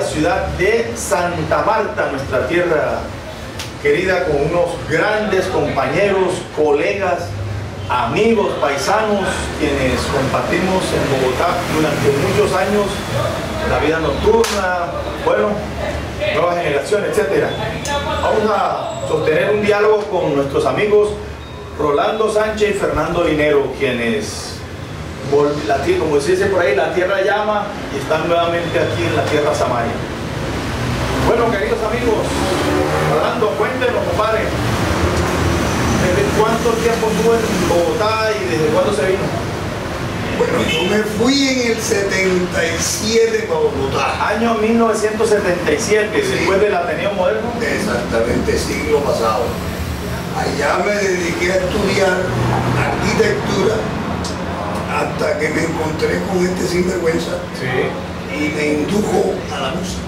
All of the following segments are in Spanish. bella ciudad de Santa Marta, nuestra tierra querida, con unos grandes compañeros, colegas, amigos, paisanos, quienes compartimos en Bogotá durante muchos años la vida nocturna, bueno, nuevas generaciones, etc. Vamos a sostener un diálogo con nuestros amigos Rolando Sánchez y Fernando Linero, quienes, como se dice por ahí, la tierra llama, y están nuevamente aquí en la tierra samaria. Bueno, queridos amigos, Rolando, cuéntenos, compadre, ¿desde cuánto tiempo estuvo en Bogotá y desde cuándo se vino? Bueno, yo me fui en el 77 para Bogotá. Año 1977, sí. Después del Ateneo Moderno. Exactamente, siglo pasado. Allá me dediqué a estudiar arquitectura hasta que me encontré con este sinvergüenza, sí, y me indujo a la música.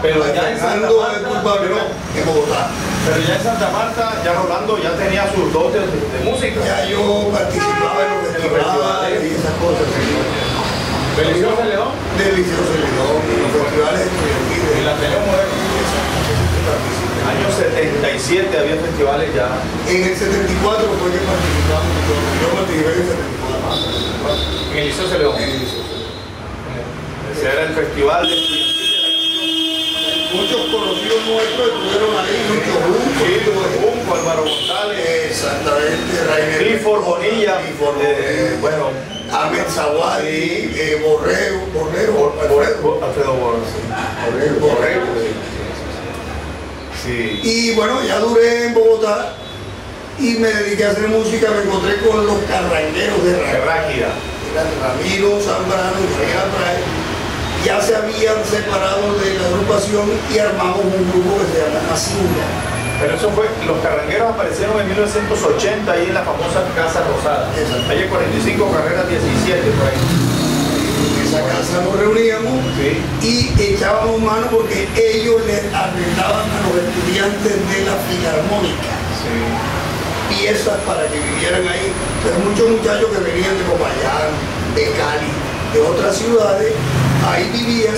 Pero allá en Santa Marta, en Bogotá. Pero ya en Santa Marta, ya Rolando ya tenía sus dotes de música. Ya yo participaba en los festivales y esas cosas. ¿Del Liceo Celedón? Del Liceo Celedón, en los festivales estudiantiles. En la Ateneo Moderno. Año 77 había festivales ya. En el 74 fue que participamos. Yo participé en el 74. En el Liceo Celedón. En el Liceo Celedón. Ese era el festival de... Muchos conocidos nuestros estuvieron ahí, Lucho Junco, Álvaro González, exactamente, Rainer Clifford Bonilla, bueno, Ahmed Zawadi, Borrego, Alfredo Borrego, sí. Y bueno, ya duré en Bogotá y me dediqué a hacer música. Me encontré con los carrangueros de Ráquira, Ramiro Zambrano y Javier Apraez. Ya se habían separado de la agrupación y armamos un grupo que se llama Mazinga. Pero eso fue, los carrangueros aparecieron en 1980 ahí en la famosa Casa Rosada. Exacto. Calle 45, carrera 17, por ahí. En esa casa nos reuníamos, sí, y echábamos mano porque ellos les arreglaban a los estudiantes de la Filarmónica. Sí. Piezas para que vivieran ahí. Pero muchos muchachos que venían de Popayán, de Cali, de otras ciudades, ahí vivían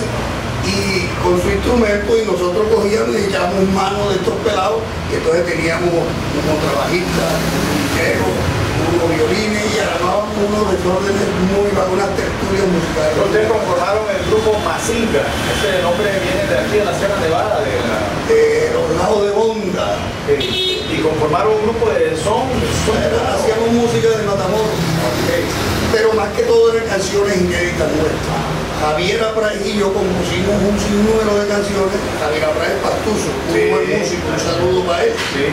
y con su instrumento, y nosotros cogíamos y echábamos mano de estos pelados, y entonces teníamos un contrabajista, un violero, unos violines, y armábamos unos desórdenes muy para unas tertulias musicales. Ustedes conformaron el grupo Mazinga. Ese nombre viene de aquí, de la Sierra Nevada, de los lados de Bonda. Sí. Y conformaron un grupo de son. Hacíamos música de Matamoros. Okay. Pero más que todo eran canciones inéditas nuestras. Javier Apraez y yo compusimos un sinnúmero de canciones. Javier Apraez Pastuso, un buen músico, un saludo para él. Sí.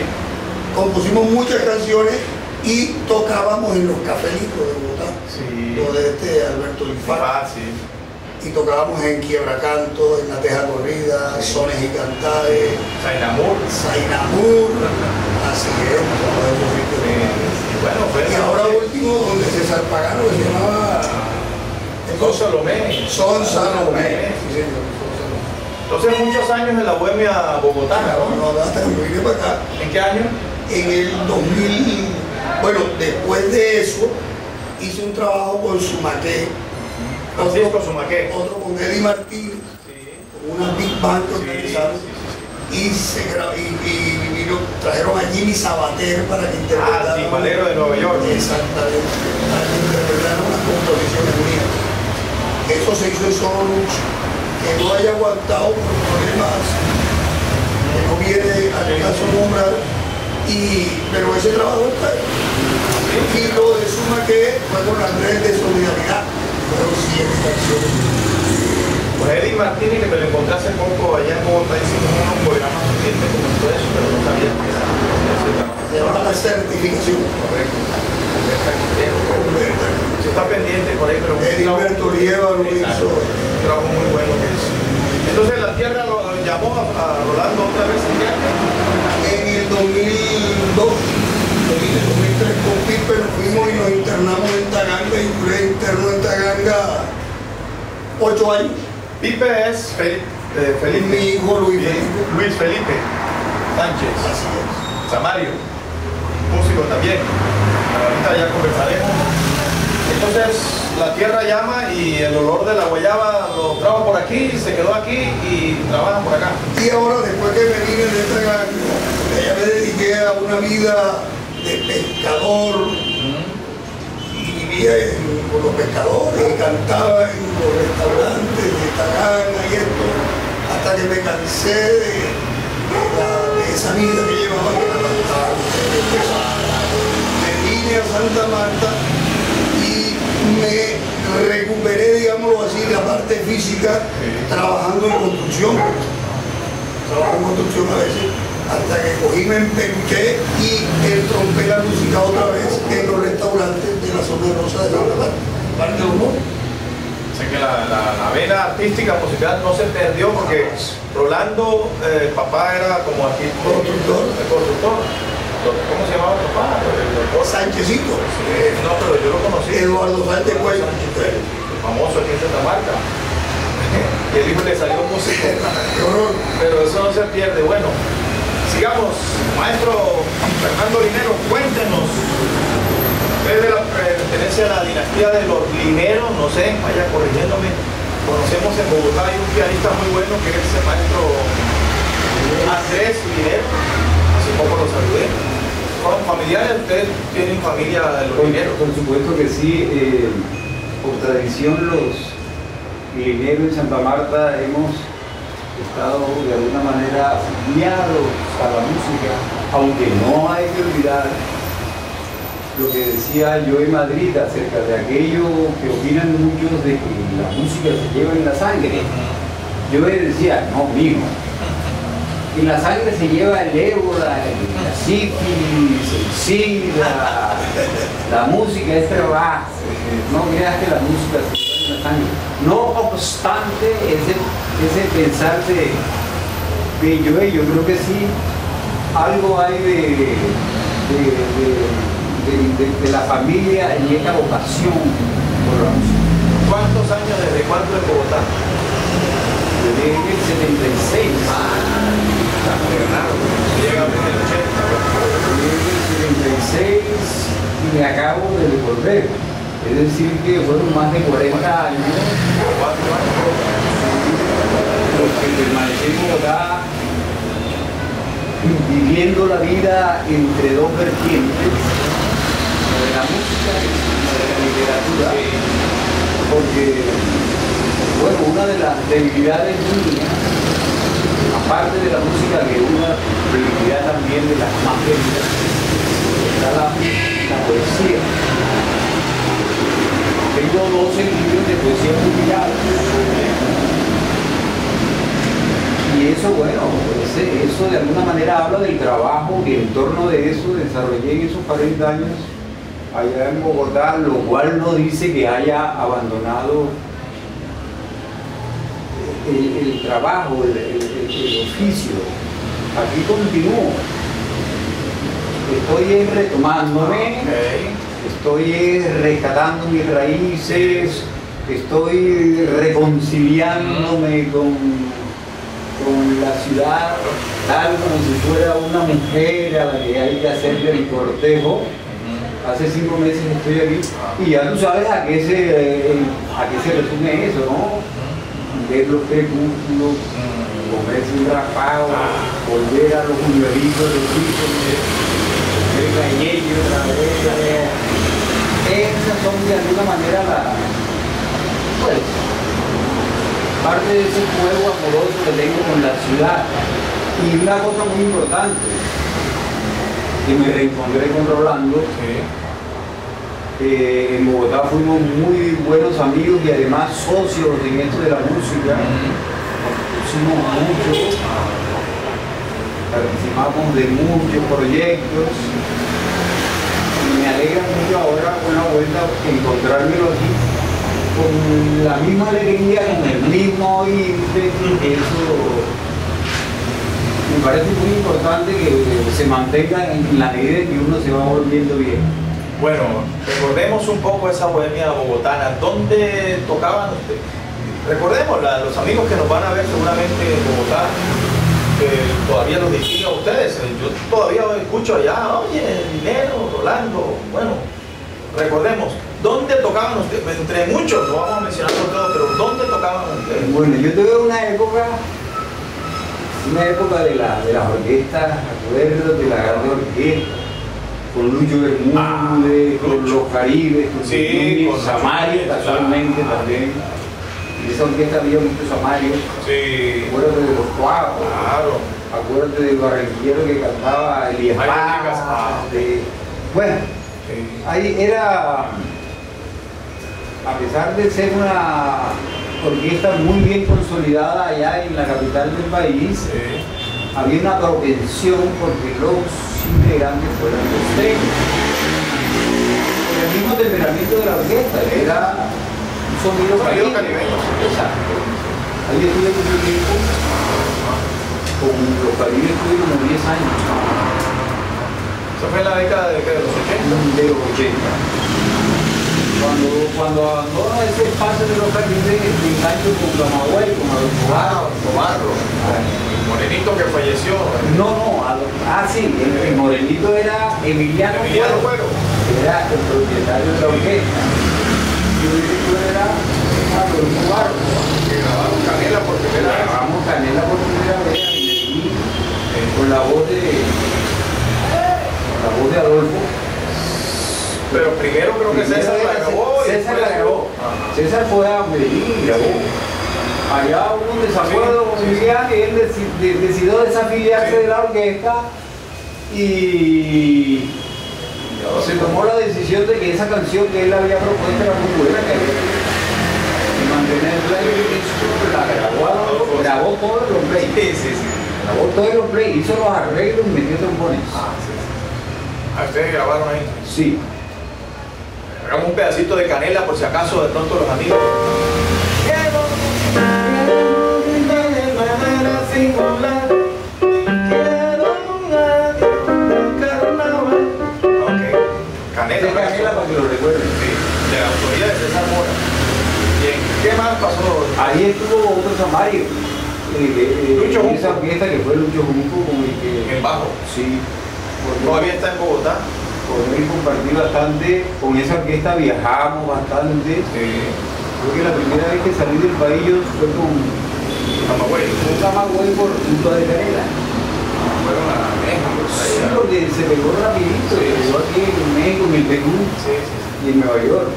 Compusimos muchas canciones y tocábamos en los Cafelitos de Bogotá, sí, lo de este Alberto Infante. Sí. Y tocábamos en Quiebra Canto, en La Teja Corrida, sí, Sones y Cantares, Sainamur, así es, bueno, pues, y ahora último, donde César Pagano, que se llamaba... Son Salomé. Son Salomé. Sí, entonces muchos años en la bohemia bogotana, ¿no? No, hasta que vine para acá. ¿En qué año? En el 2000. Bueno, después de eso hice un trabajo con Sumaqué. Francisco Sumaqué. Otro con Eddy Martínez, sí, con una big band organizada. Sí. Y trajeron a Jimmy Sabater para que interpretara. Ah, sí, Valero de Nueva York. Exactamente. Interpretaron las composiciones mías. Eso se hizo en solo Lucho, que no haya aguantado por problemas, que no viene al caso nombrar, pero ese trabajo está ahí. Y lo de Sumaqué fue con Andrés de Solidaridad, fueron 100 canciones. Pues Eddy Martínez, que me lo encontré hace poco allá en Bogotá, hicimos unos programas recientes como todo eso, pero no sabía que era ese trabajo. Llevaba la certificación. Correcto. Se está pendiente por ahí, pero Edilberto lo hizo, un trabajo muy bueno que hizo. Entonces la tierra lo llamó a Rolando otra vez en el 2003 con Pipe nos fuimos y nos internamos en Taganga, y duré interno en Taganga 8 años. Pipe es Felipe. Mi hijo Luis Felipe Sánchez. Así es. Samario, músico también. Ahorita ya conversaremos. Entonces la tierra llama y el olor de la guayaba lo trajo por aquí, se quedó aquí y trabajan por acá. Y ahora, después que me vine de Taganga, ya me dediqué a una vida de pescador. Y vivía con los pescadores, cantaba en los restaurantes de Taganga y esto, hasta que me cansé de esa vida que llevaba a Santa. Me vine a Santa Marta. Me recuperé, digámoslo así, la parte física trabajando en construcción. Trabajo en construcción a veces, hasta que cogí, me empenqué y entrompé la música otra vez en los restaurantes de la zona rosa de la verdad, parte de humor. O sea que la vena artística, musical no se perdió porque Rolando, el papá era como aquí constructor. ¿Cómo se llamaba tu papá? Sánchezito. No, pero yo lo conocí. Eduardo Sánchez, famoso aquí en Santa Marta. Y el hijo le salió músico. Pero eso no se pierde. Bueno, sigamos. Maestro Fernando Linero, cuéntenos. Usted pertenece a la dinastía de los Lineros, no sé, vaya corrigiéndome. Conocemos en Bogotá, hay un pianista muy bueno que es el maestro Andrés Linero. Hace poco lo saludé. ¿Familiares? ¿Ustedes tienen familia de los Lineros? Por supuesto que sí. Por tradición los Lineros en Santa Marta hemos estado de alguna manera afiliados a la música, aunque no hay que olvidar lo que decía yo en Madrid acerca de aquello que opinan muchos de que la música se lleva en la sangre. Yo les decía, no, mijo. Y la sangre se lleva el ébola, la sífilis, el sida, la música es trabajo. No creas que la música se lleva en la sangre. No obstante ese pensar de yo creo que sí, algo hay de la familia y esta vocación por la música. ¿Cuántos años, desde cuánto en Bogotá? Desde el 76. Bernardo, llega desde el 80. 76 y me acabo de devolver. Es decir que fueron más de 40 años los que permanecimos acá viviendo la vida entre dos vertientes, la de la música y la de la literatura, porque bueno, una de las debilidades mías, aparte de la música, que una prioridad también de las más queridas, está la poesía. Tengo 12 libros de poesía publicados. Y eso, bueno, eso de alguna manera habla del trabajo que en torno de eso desarrollé en esos 40 años allá en Bogotá, lo cual no dice que haya abandonado el trabajo, el oficio. Aquí continúo. Estoy retomándome, estoy rescatando mis raíces, estoy reconciliándome con la ciudad, tal como si fuera una mujer a la que hay que hacerle el cortejo. Hace 5 meses estoy aquí y ya tú sabes a qué se resume eso, ¿no? Ver los crepúsculos, comerse un raspado, volver a los junioritos, los chicos, el cañello, la belleza. Esas son de alguna manera parte de ese juego amoroso que tengo con la ciudad. Y una cosa muy importante, que me reencontré con Rolando. En Bogotá fuimos muy buenos amigos y además socios en esto de la música. Pusimos mucho, participamos de muchos proyectos y me alegra mucho ahora una vuelta encontrármelo aquí con la misma alegría, con el mismo ímpetu. Eso me parece muy importante, que se mantenga en la medida en que uno se va volviendo bien. Bueno, recordemos un poco esa bohemia bogotana. ¿Dónde tocaban ustedes? Recordemos, los amigos que nos van a ver seguramente en Bogotá, que todavía los distinguen a ustedes. Yo todavía escucho allá, oye, Linero, Rolando. Bueno, recordemos, ¿Dónde tocaban ustedes? Entre muchos, no vamos a mencionar por todos, pero ¿dónde tocaban ustedes? Bueno, yo tuve una época de las orquestas, acuerdo, de la gran orquesta, con Lucho Bermúdez, con Los Caribes, con Samario, casualmente también. En esa orquesta había muchos Samarios. Sí. Acuérdate de los Cuavos. Claro. Acuérdate del barranquillero que cantaba Elías Pagas. Bueno, ahí era, a pesar de ser una orquesta muy bien consolidada allá en la capital del país, había una propensión porque los integrantes fueran los técnicos. El mismo temperamento de la orquesta era un sonido caribeño. Exacto. Ahí estuve mucho tiempo, con los Caribes estuve como 10 años. ¿Eso fue en la década de los 80? De los 80. Cuando todo ese espacio de los Caribes, el engancho con Camagüey, con los Tupamaros, el morenito que falleció. El morenito era Emiliano Cuero, era el propietario de la orquesta. Y yo era los Tupamaros, que grabaron Canela por primera vez. Grabamos Canela por primera vez con la voz de Adolfo. Pero primero creo que César la grabó. César la grabó. César fue a Medellín y grabó. Allá hubo un desacuerdo con Miguel y él decidió desafiliarse de la orquesta y se tomó la decisión de que esa canción que él había propuesto era muy buena, que mantenerla en el disco, grabó todos los plays. Grabó todos los plays, hizo los arreglos y metió trombones. ¿A ustedes grabaron ahí? Sí. Hagamos un pedacito de Canela por si acaso de pronto los amigos. Okay. Canela para que lo recuerden. Sí. De la autoría de César Mora. Bien. ¿Qué más pasó? Ahí estuvo otro Samario. Lucho Junco. Esa orquesta que fue Lucho Junco como el que. En bajo. Sí. Todavía está en Bogotá. Poder compartir bastante, con esa orquesta viajamos bastante. Creo que la primera vez que salí del país yo fue con Camagüey por Punta de Canela. Fueron a México. Sí, porque se pegó rapidito, se pegó aquí en México, en el Perú y en Nueva York.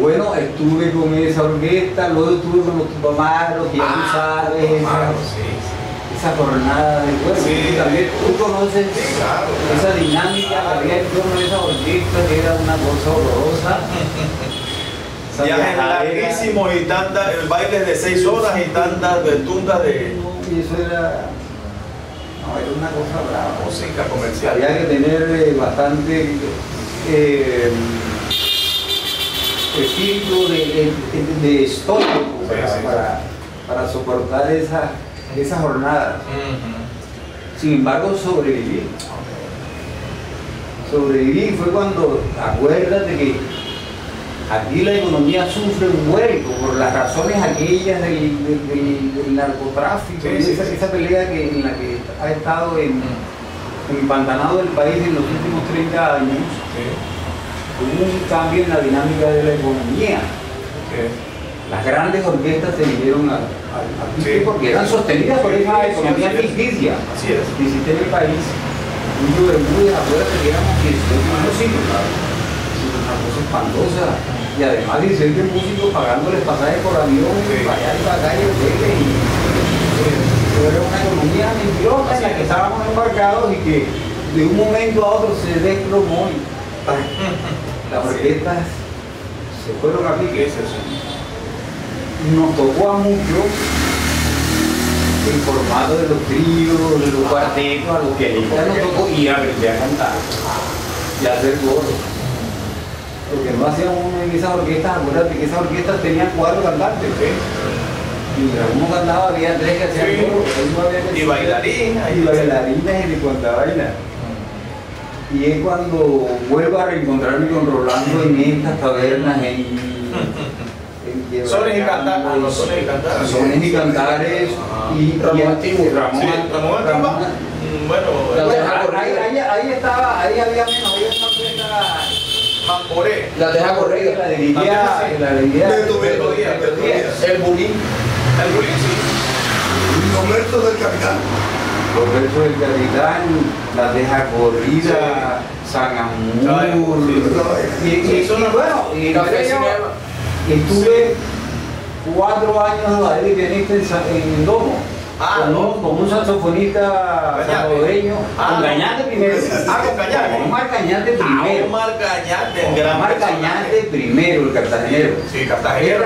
Bueno, estuve con esa orquesta, luego estuve con los Tupamaros, que ya tú sabes. Esa jornada de juego, también tú conoces esa dinámica, la había en torno a esa orquesta que era una cosa horrorosa. Viajes larguísimos y tantas, el baile de 6 horas y tantas vertundas de... Y eso era una cosa brava. Música comercial. Había que tener bastante estilo de estómago para soportar esa jornada. Sin embargo, sobreviví. Sobreviví fue cuando, acuérdate que aquí la economía sufre un vuelco por las razones aquellas del narcotráfico, esa pelea en la que ha estado empantanado el país en los últimos 30 años. Hubo un cambio en la dinámica de la economía. Las grandes orquestas se vinieron a porque eran sostenidas por esa economía ficticia que existe en el país. Lucho Bermúdez, acuérdate que éramos 18 músicos, una cosa espantosa. Y además 16 músicos pagándoles pasajes por avión, para allá y para acá y hoteles. Era una economía mentirosa en la que estábamos embarcados y que de un momento a otro se desplomó y las orquestas se fueron a pique. Nos tocó a muchos el formato de los tríos, de los cuartetos, a los pianistas nos tocó ir a aprender a cantar y a hacer coros. Lo que no hacían uno en esas orquestas, acuérdate que esas orquestas tenían 4 cantantes. Mientras uno cantaba había 3 que hacían coros, y bailarinas, y de cuanta vaina. Y es cuando vuelvo a reencontrarme con Rolando en estas tabernas Sones y cantares. Sones y cantares. Y Ramón. Bueno, ahí había menos, había una orquesta Mamporé, La Teja Corrida, La Alegría, El Bulín, sí. Los Muertos del Capitán. Los Muertos del Capitán, La Teja Corrida, sí. Sainamur. Y eso no es bueno. Y Café Cinema. Estuve 4 años a la vez pianista en Domo. Ah, no, como un saxofonista salvadoreño. Con Cañate primero. Ah, con Cañate. Con Omar Cañate primero. Omar Cañate, Omar Cañate primero, el cartagenero. Sí, cartagenero.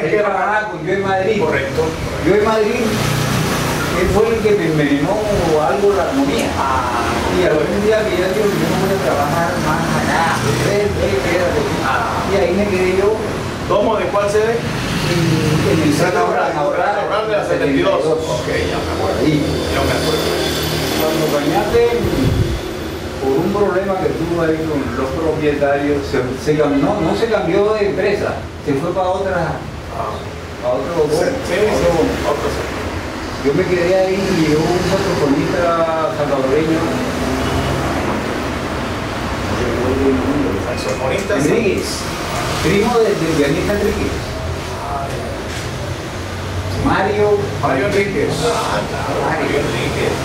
Él trabajaba con yo en Madrid. Correcto. Yo en Madrid, él fue el que me envenenó algo la armonía. Y algún día que yo digo, yo no voy a trabajar más nada. Y ahí me quedé yo. ¿Domo de cuál se ve? En el San Abraham de la 72. Ok, ya me acuerdo. Cuando Cañate, por un problema que tuvo ahí con los propietarios, no se cambió de empresa, se fue para otra, para otro lugar. Yo me quedé ahí y llegó un saxofonista salvadoreño. Saxofonista Enriquez, primo del pianista Enriquez. Mario Enrique. Mario Enrique,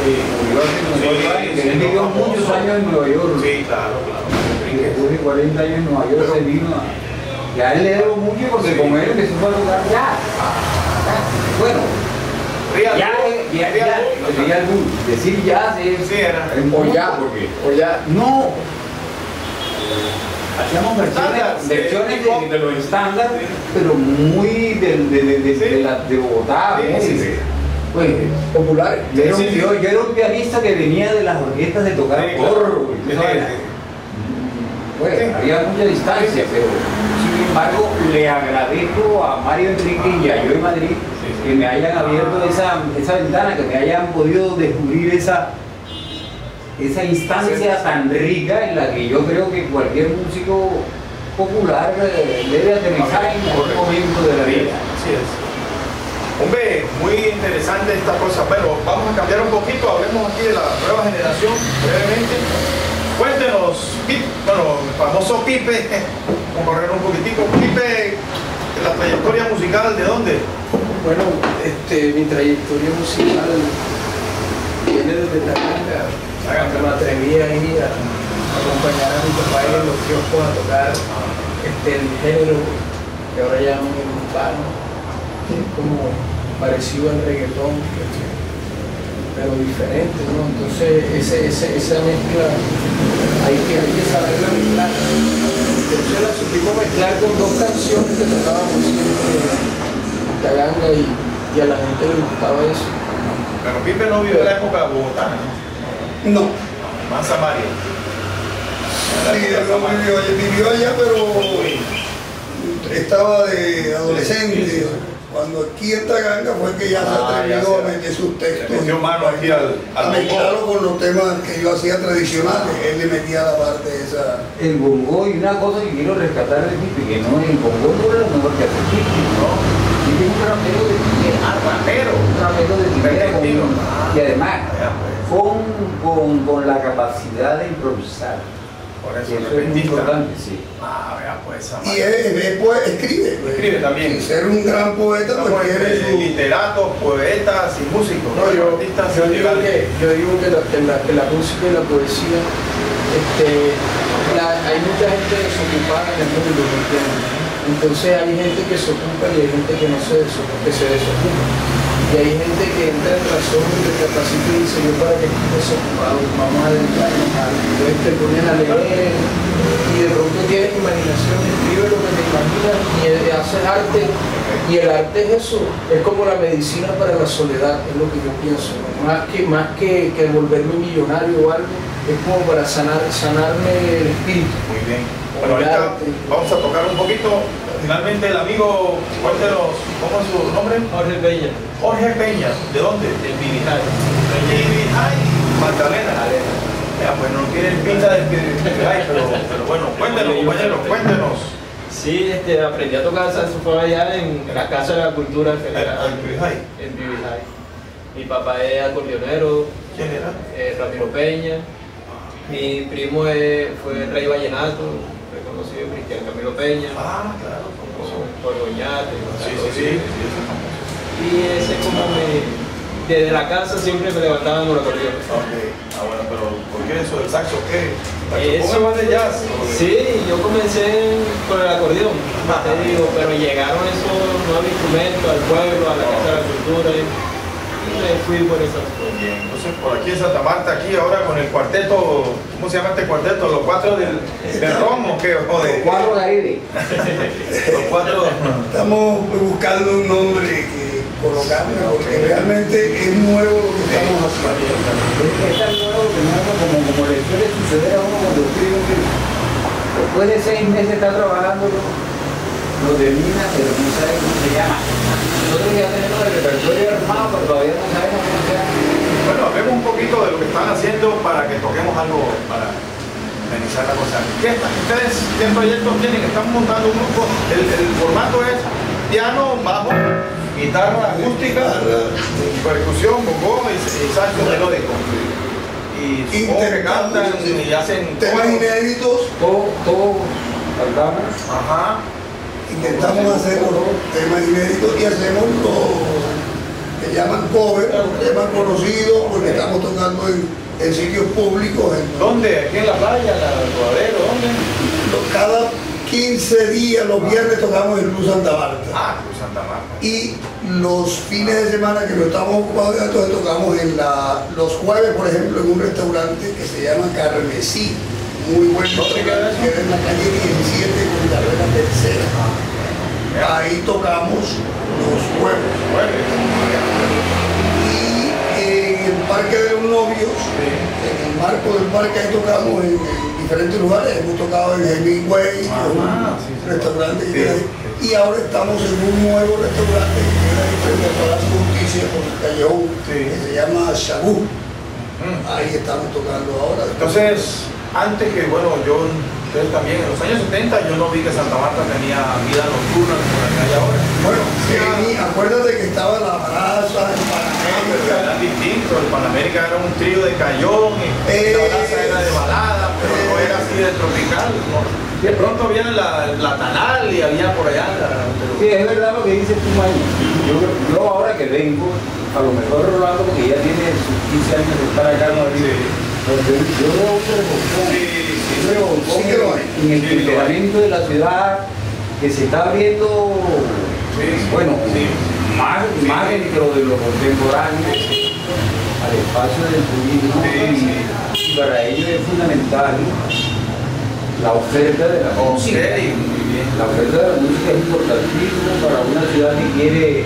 sí. Él vivió muchos años en Nueva York. Sí, claro. Estuve 40 años en Nueva York, se vino a... Y a él le debo mucho porque como él empezó a tocar ya. Bueno. Ya. Decir ya, sí. Era. O ya, porque... No. Hacíamos versiones de los estándares, pero muy de Bogotá, pues, populares. Yo era un pianista que venía de las orquestas de tocar porro. Bueno, había mucha distancia, pero sin embargo le agradezco a Mario Enrique y a yo en Madrid que me hayan abierto esa ventana, que me hayan podido descubrir esa instancia tan rica en la que yo creo que cualquier músico popular debe aterrizar en algún momento de la vida. Así es. Hombre, muy interesante esta cosa, pero vamos a cambiar un poquito, hablemos aquí de la nueva generación brevemente. Cuéntenos, el famoso Pipe, vamos a correr un poquitico. Pipe, la trayectoria musical, ¿de dónde? Bueno, mi trayectoria musical viene desde Taganga. Me atreví a ir a acompañar a mi papá en los kioscos a tocar el género que ahora llaman el urbano, como parecido al reggaetón, pero diferente, ¿no? Entonces esa mezcla hay que saberla mezclar. Entonces la supimos mezclar con 2 canciones que tocábamos siempre en Taganga y a la gente le gustaba eso. Pero Pipe no vivió la época bogotana, ¿no? No. Más Samaria. Sí, vivió allá, pero estaba de adolescente. Sí, sí, sí. Cuando aquí en Taganga fue que ya se atrevió a meter sus textos. Metió mano aquí al mezclarlo con los temas que yo hacía tradicionales. Él le metía la parte de esa. El bongo, y una cosa que quiero rescatar de Pipe, que no, el bongo no era lo mejor que hace Pipe, ¿no? Pipe es un rapero de Pipe, y además. Con la capacidad de improvisar. Por eso es muy importante, sí. Y él escribe. Escribe también. Sin ser un gran poeta, porque eres un literato, poetas y músicos. No, yo digo que la música y la poesía, hay mucha gente desocupada en el mundo, ¿no? Entonces hay gente que se ocupa y hay gente que no se desocupa, Y hay gente que entra en razón y capacita y dice, yo para que estés desocupado, vamos a dedicarnos a algo. Entonces te ponen a leer y de pronto tienes imaginación, escribe lo que te imaginas y haces arte. Y el arte es eso, es como la medicina para la soledad, es lo que yo pienso. Más que volverme millonario o algo, es como para sanarme el espíritu. Muy bien. Bueno, ahorita vamos a tocar un poquito. Finalmente el amigo, cuéntenos, ¿cómo es su nombre? Jorge Peña. Jorge Peña, ¿de dónde? Del Vivijay. Vivijay, Magdalena. Ya, pues no tienen pinta de Vivijay, pero bueno, cuéntenos, compañeros, cuéntenos. Sí, aprendí a tocar saxofón allá en la Casa de la Cultura Federal. ¿En Vivijay? En Vivijay. Mi papá es acordeonero. ¿Quién era? Ramiro Peña. Mi primo fue el Rey Vallenato, reconocido Pedro Peña. Ah, claro, Pueblo Ñate. Y ese como me... Desde la casa siempre me levantaban con la corriente. Okay. Ah, bueno, pero ¿por qué eso del saxo? ¿Qué? ¿Cómo más de jazz? Sí, yo comencé con el acordeón, te digo, pero llegaron esos nuevos instrumentos al pueblo, a la Casa de la Cultura, y me fui por esas cosas. Bien, entonces por aquí en Santa Marta, aquí ahora con el cuarteto, ¿cómo se llama este cuarteto? ¿Los cuatro del Romo? ¿Qué? Los cuatro de Aire. Los cuatro. Estamos buscando un nombre que colocarme, porque realmente es nuevo lo que estamos haciendo. Es tan nuevo que como le suele suceder a uno cuando usted dice que después de 6 meses está trabajándolo, lo termina, pero no sabe cómo se llama. Nosotros ya tenemos el repertorio armado, pero todavía no sabemos cómo se llama. Bueno, hablemos un poquito de lo que están haciendo para que toquemos algo, para amenizar la cosa. ¿Ustedes qué proyectos tienen? Están montando un grupo, el formato es piano, bajo, guitarra acústica, percusión, bongó y saxo melódico. Y cantan y hacen temas inéditos. Todos cantamos. Ajá. Intentamos hacer temas inéditos y hacemos los que llaman cover, temas conocidos, porque estamos tocando en sitios públicos. ¿Dónde? ¿Aquí en la playa? ¿En el rodadero? ¿Dónde? Cada 15 días, los viernes tocamos el Club Santa Marta. Ah, Club Santa Marta. Y los fines de semana que no estamos ocupados, entonces tocamos los jueves, por ejemplo, en un restaurante que se llama Carmesí. Muy buen restaurante, que era en la calle 17 con Carrera Tercera. Ahí tocamos los jueves. Y en el Parque de los Novios, en el marco del parque, ahí tocamos diferentes lugares, hemos tocado en Hemingway, restaurante que queda ahí, y ahora estamos en un nuevo restaurante que queda ahí frente a Palacio de Justicia por el Callejón, que se llama Chabú. Ahí estamos tocando ahora. Entonces, antes que, bueno, ustedes también, en los años 70 yo no vi que Santa Marta tenía vida nocturna como la que hay ahora. Bueno, acuérdate que estaba la Braza, el Panamérica. Era distinto, el Panamérica era un trío de cayón, la Braza era de balada, pero no era así de tropical, ¿no? De pronto había la Tanal y había por allá. Sí, es verdad lo que dices tú, May. Yo ahora que vengo, a lo mejor Rolando, porque ya tiene sus 15 años de estar acá en Madrid. Yo veo un en el comportamiento de la ciudad que se está abriendo, bueno, más dentro de lo contemporáneo, al espacio del turismo, y para ello es fundamental la oferta de la música. La oferta de la música es importantísima para una ciudad que quiere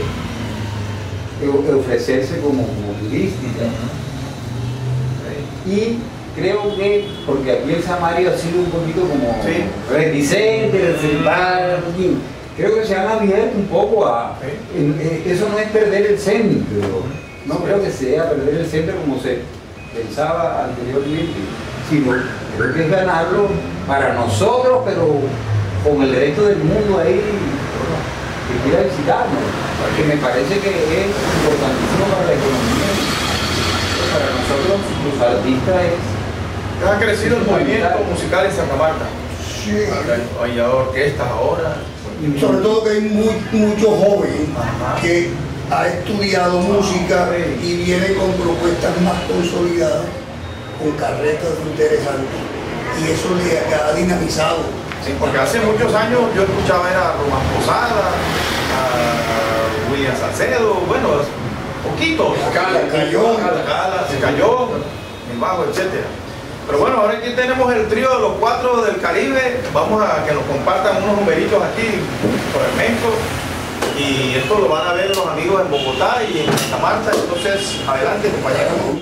ofrecerse como turística. Y creo que, porque aquí el Samario ha sido un poquito como reticente, reservado, creo que se han abierto un poco a... eso no es perder el centro, no creo que sea perder el centro como se pensaba anteriormente, sino creo que es ganarlo para nosotros, pero con el resto del mundo ahí que quiera visitarnos, porque me parece que es importantísimo para la economía. Para nosotros, los artistas ha crecido el movimiento musical en Santa Marta. Sí. Hay orquestas ahora. Sobre todo que hay mucho joven que ha estudiado música y viene con propuestas más consolidadas, con carretas interesantes. Y eso le ha dinamizado. Sí, porque hace muchos años yo escuchaba a Román Posada, a William Salcedo, bueno. Poquito, se cayó, el bajo, etcétera. Pero bueno, ahora aquí tenemos el trío de los cuatro del Caribe. Vamos a que nos compartan unos numeritos aquí por el México. Y esto lo van a ver los amigos en Bogotá y en Santa Marta. Entonces, adelante, compañeros.